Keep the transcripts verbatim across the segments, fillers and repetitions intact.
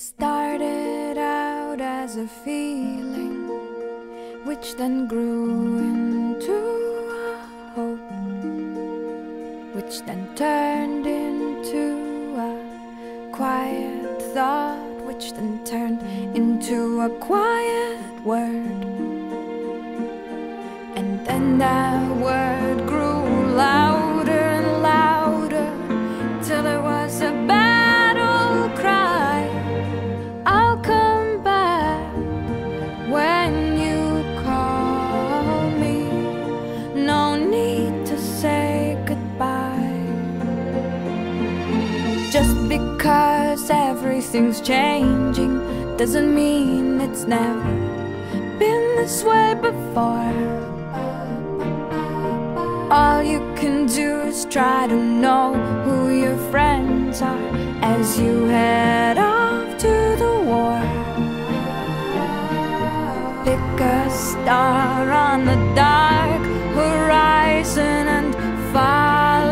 Started out as a feeling, which then grew into a hope, which then turned into a quiet thought, which then turned into a quiet word. And then that word grew loud, just because everything's changing doesn't mean it's never been this way before. All you can do is try to know who your friends are as you head off to the war. Pick a star on the dark horizon and follow.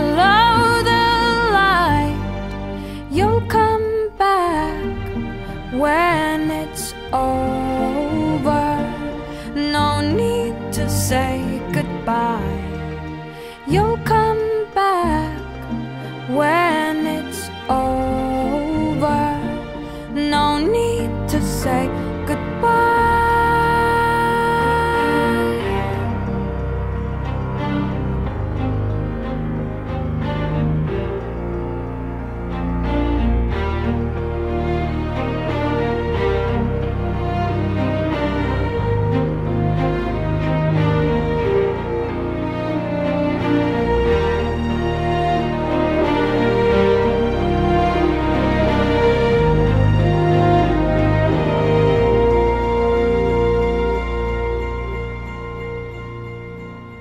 When it's over, no need to say goodbye. You'll come back when it's over, no need to say goodbye.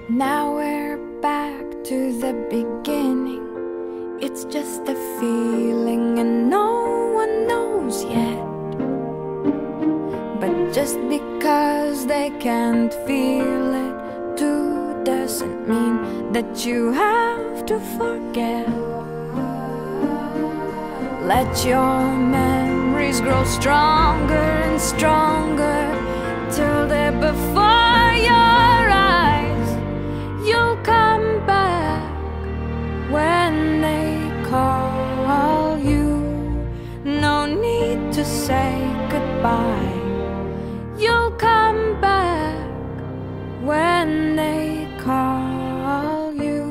Now we're back to the beginning. It's just a feeling and no one knows yet. But just because they can't feel it too doesn't mean that you have to forget. Let your memories grow stronger and stronger till they're before your eyes. You'll come back when they call you. No need to say goodbye. You'll come back when they call you.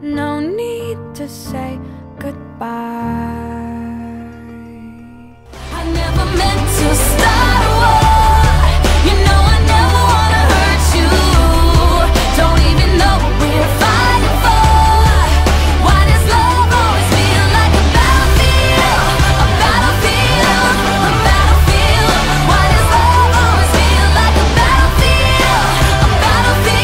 No need to say goodbye. I never meant to say